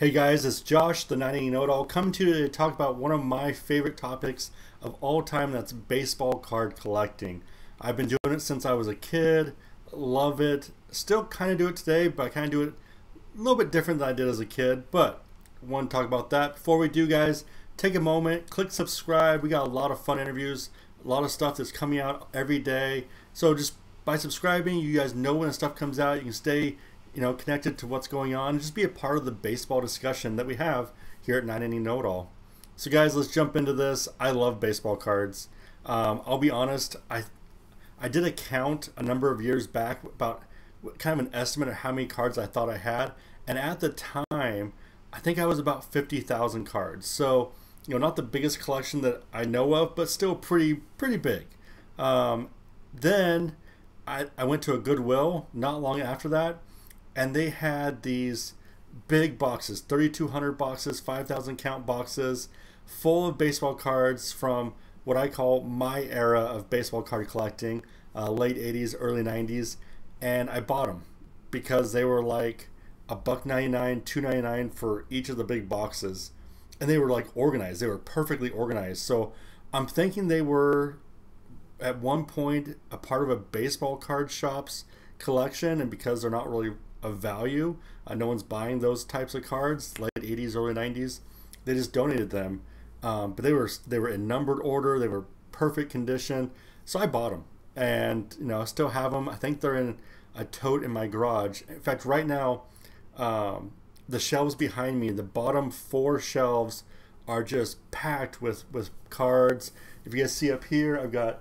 Hey guys, it's Josh, the 9 Inning Know It All, coming to you today to talk about one of my favorite topics of all time, that's baseball card collecting. I've been doing it since I was a kid, love it, still kind of do it today, but I kind of do it a little bit different than I did as a kid, but I want to talk about that. Before we do guys, take a moment, click subscribe, we got a lot of fun interviews, a lot of stuff that's coming out every day, so just by subscribing, you guys know when the stuff comes out, you can stay connected to what's going on and just be a part of the baseball discussion that we have here at 9 Inning Know It All. So guys, let's jump into this. I love baseball cards. I'll be honest, I did a count a number of years back about kind of an estimate of how many cards I thought I had, and at the time I think I was about 50,000 cards. So not the biggest collection that I know of, but still pretty big. Then I went to a Goodwill not long after that, and they had these big boxes, 3,200 boxes, 5,000 count boxes, full of baseball cards from what I call my era of baseball card collecting, late 80s, early 90s, and I bought them because they were like $1.99, $2.99 for each of the big boxes, and they were like organized. They were perfectly organized. So I'm thinking they were at one point a part of a baseball card shop's collection, and because they're not really of value, no one's buying those types of cards, late 80s, early 90s, they just donated them. But they were in numbered order, they were perfect condition, so I bought them, and I still have them. I think they're in a tote in my garage. In fact, right now the shelves behind me, the bottom four shelves, are just packed with cards. If you guys see up here, I've got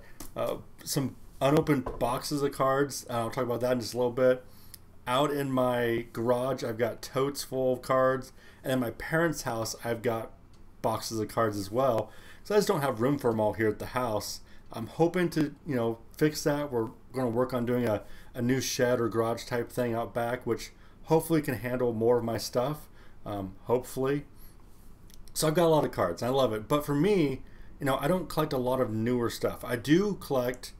some unopened boxes of cards. I'll talk about that in just a little bit. Out in my garage, I've got totes full of cards, and in my parents' house, I've got boxes of cards as well. So I just don't have room for them all here at the house. I'm hoping to, fix that. We're going to work on doing a new shed or garage type thing out back, which hopefully can handle more of my stuff. Hopefully. So I've got a lot of cards. I love it. But for me, I don't collect a lot of newer stuff. I do collect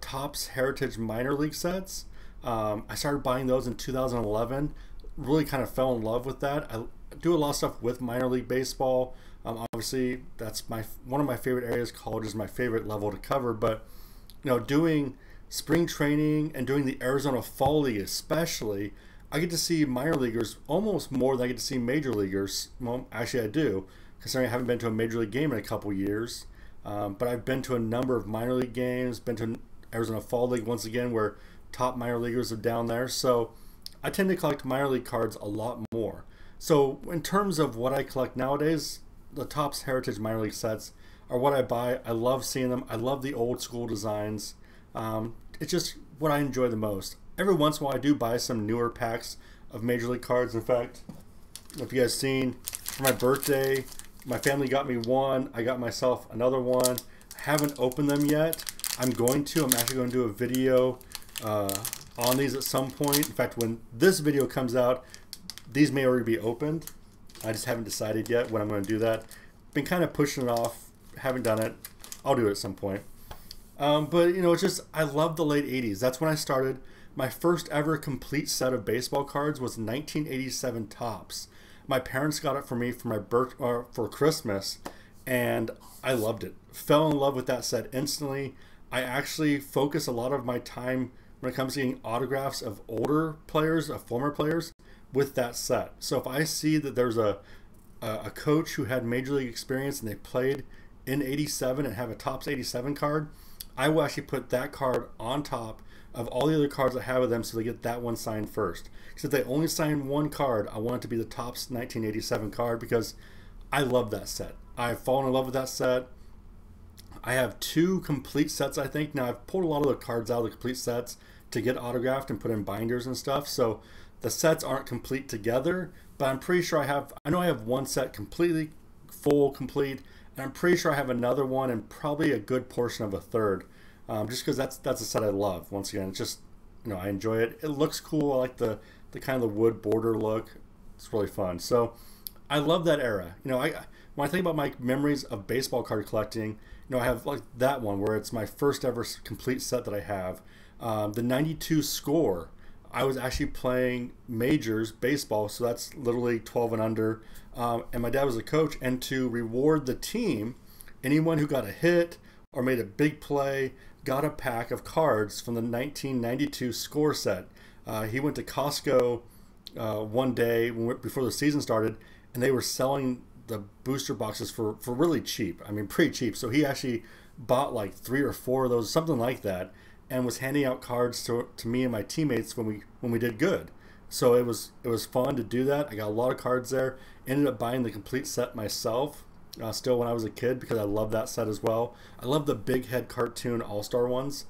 Topps Heritage minor league sets. I started buying those in 2011, really kind of fell in love with that. I do a lot of stuff with minor league baseball. Obviously that's one of my favorite areas. College is my favorite level to cover, but doing spring training and doing the Arizona Fall League especially, I get to see minor leaguers almost more than I get to see major leaguers. Well, actually I do, considering I haven't been to a major league game in a couple years. But I've been to a number of minor league games, been to Arizona Fall League once again where top minor leaguers are down there. So I tend to collect minor league cards a lot more. So in terms of what I collect nowadays, the Topps Heritage minor league sets are what I buy. I love seeing them. I love the old school designs. It's just what I enjoy the most. Every once in a while I do buy some newer packs of major league cards. In fact, if you guys seen, for my birthday, my family got me one, I got myself another one. I haven't opened them yet. I'm actually going to do a video on these at some point. In fact, when this video comes out, these may already be opened. I just haven't decided yet when I'm going to do that. Been kind of pushing it off, haven't done it. I'll do it at some point. But it's just, I love the late 80s. That's when I started. My first ever complete set of baseball cards was 1987 Topps. My parents got it for me for my for Christmas, and I loved it. Fell in love with that set instantly. I actually focus a lot of my time when it comes to getting autographs of older players, of former players, with that set. So if I see that there's a coach who had major league experience and they played in 87 and have a Topps 87 card, I will actually put that card on top of all the other cards I have of them, so they get that one signed first. Because if they only sign one card, I want it to be the Topps 1987 card, because I love that set. I've fallen in love with that set. I have two complete sets, I think. Now, I've pulled a lot of the cards out of the complete sets to get autographed and put in binders and stuff, so the sets aren't complete together, but I'm pretty sure I know I have one set completely full, complete, and I'm pretty sure I have another one and probably a good portion of a third. Just because that's a set I love. Once again, it's just, I enjoy it. It looks cool. I like the kind of the wood border look. It's really fun. So I love that era. When I think about my memories of baseball card collecting, I have like that one where it's my first ever complete set that I have. The 92 Score. I was actually playing majors baseball, so that's literally 12 and under. And my dad was a coach, and to reward the team, anyone who got a hit or made a big play got a pack of cards from the 1992 score set. He went to Costco one day before the season started, and they were selling the booster boxes for really cheap. I mean, pretty cheap. So he actually bought like 3 or 4 of those, something like that, and was handing out cards to me and my teammates when we did good. So it was fun to do that. I got a lot of cards there. Ended up buying the complete set myself, still when I was a kid, because I love that set as well. I love the Big Head cartoon all-star ones.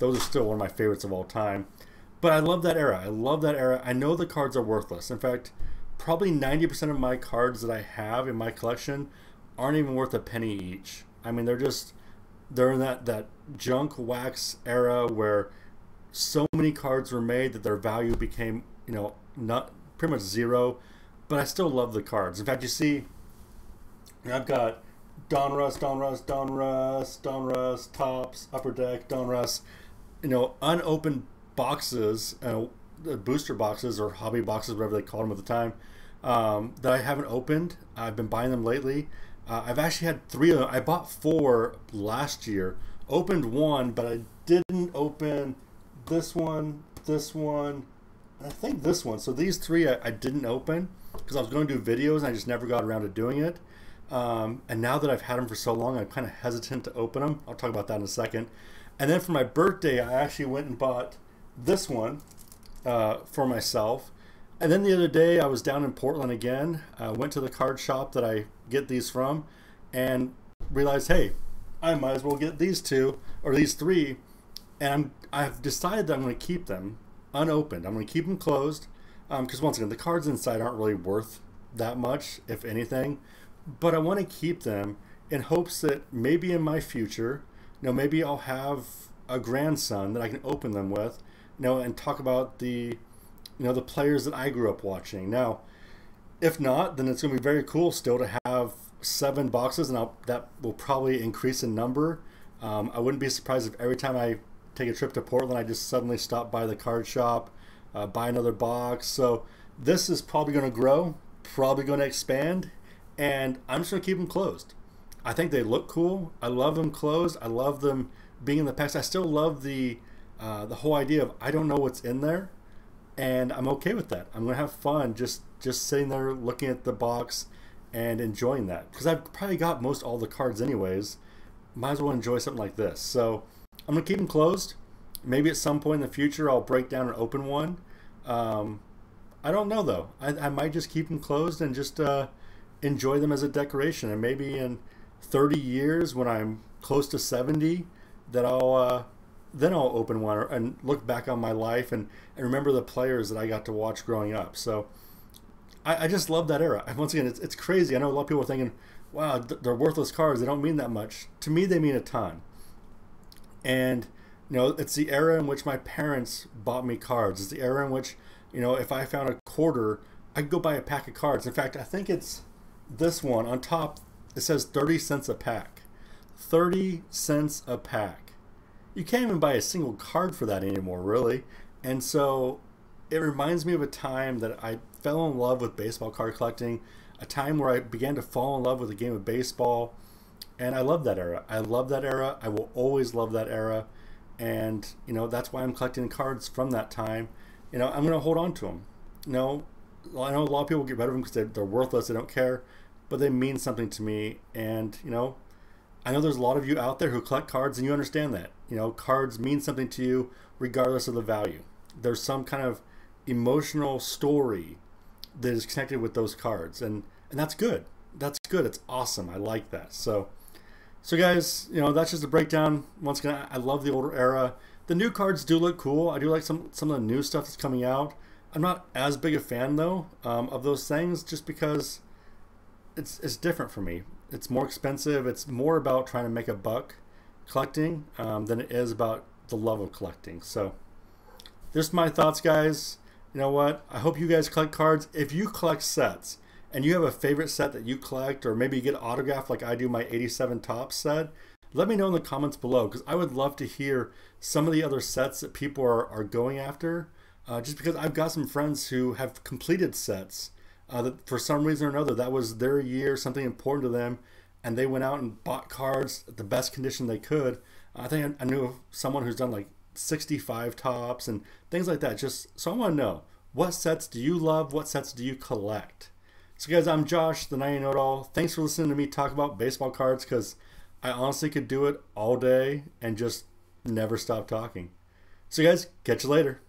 Those are still one of my favorites of all time. But I love that era. I love that era. I know the cards are worthless. In fact, probably 90% of my cards that I have in my collection aren't even worth a penny each. I mean, they're in that junk wax era where so many cards were made that their value became, you know, not pretty much zero. But I still love the cards. In fact, you see, I've got Donruss, Topps, Upper Deck, Donruss, you know, unopened boxes, booster boxes or hobby boxes, whatever they called them at the time, that I haven't opened. I've been buying them lately. I've actually had 3 of them. I bought 4 last year, opened 1, but I didn't open this one, and I think this one. So these 3 I didn't open because I was going to do videos and I just never got around to doing it. And now that I've had them for so long, I'm kind of hesitant to open them. I'll talk about that in a second. And then for my birthday, I actually went and bought this one for myself. And then the other day I was down in Portland again. I went to the card shop that I get these from and realized, hey, I might as well get these 2 or these 3. And I've decided that I'm going to keep them unopened. I'm going to keep them closed because once again, the cards inside aren't really worth that much, if anything. But I want to keep them in hopes that maybe in my future, you know, maybe I'll have a grandson that I can open them with, you know, and talk about the, you know, the players that I grew up watching. Now, if not, then it's going to be very cool still to have 7 boxes, and that will probably increase in number. I wouldn't be surprised if every time I take a trip to Portland, I just suddenly stop by the card shop, buy another box. So this is probably going to grow, probably going to expand, and I'm just going to keep them closed. I think they look cool. I love them closed. I love them being in the past. I still love the whole idea of I don't know what's in there, and I'm okay with that. I'm gonna have fun just sitting there looking at the box and enjoying that, because I've probably got most all the cards anyways. Might as well enjoy something like this. So I'm gonna keep them closed. Maybe at some point in the future I'll break down and open one. I don't know though. I might just keep them closed and just enjoy them as a decoration, and maybe in 30 years when I'm close to 70, that I'll open one and look back on my life and remember the players that I got to watch growing up. So I just love that era. Once again, it's crazy. I know a lot of people are thinking, wow, they're worthless cards, they don't mean that much. To me, they mean a ton. And you know, it's the era in which my parents bought me cards. It's the era in which, you know, if I found a quarter, I could go buy a pack of cards. In fact, I think it's this one on top. It says 30 cents a pack. 30 cents a pack. You can't even buy a single card for that anymore, really. And so it reminds me of a time that I fell in love with baseball card collecting, a time where I began to fall in love with the game of baseball. And I love that era. I love that era. I will always love that era. And, you know, that's why I'm collecting cards from that time. You know, I'm going to hold on to them. You know, I know a lot of people get rid of them because they're worthless. They don't care. But they mean something to me. And, you know, I know there's a lot of you out there who collect cards, and you understand that. You know, cards mean something to you regardless of the value. There's some kind of emotional story that is connected with those cards, and that's good. That's good. It's awesome. I like that. So guys, you know, that's just a breakdown. Once again, I love the older era. The new cards do look cool. I do like some of the new stuff that's coming out. I'm not as big a fan though of those things, just because it's different for me. It's more expensive. It's more about trying to make a buck collecting than it is about the love of collecting. So there's my thoughts, guys. You know what, I hope you guys collect cards. If you collect sets and you have a favorite set that you collect, or maybe you get autographed like I do my 87 Topps set, let me know in the comments below, because I would love to hear some of the other sets that people are going after. just because I've got some friends who have completed sets that for some reason or another that was their year, something important to them, and they went out and bought cards at the best condition they could. I think I knew of someone who's done like 65 Topps and things like that. Just so I want to know, what sets do you love? What sets do you collect? So guys, I'm Josh, the 9 Inning Know It All. Thanks for listening to me talk about baseball cards, because I honestly could do it all day and just never stop talking. So guys, catch you later.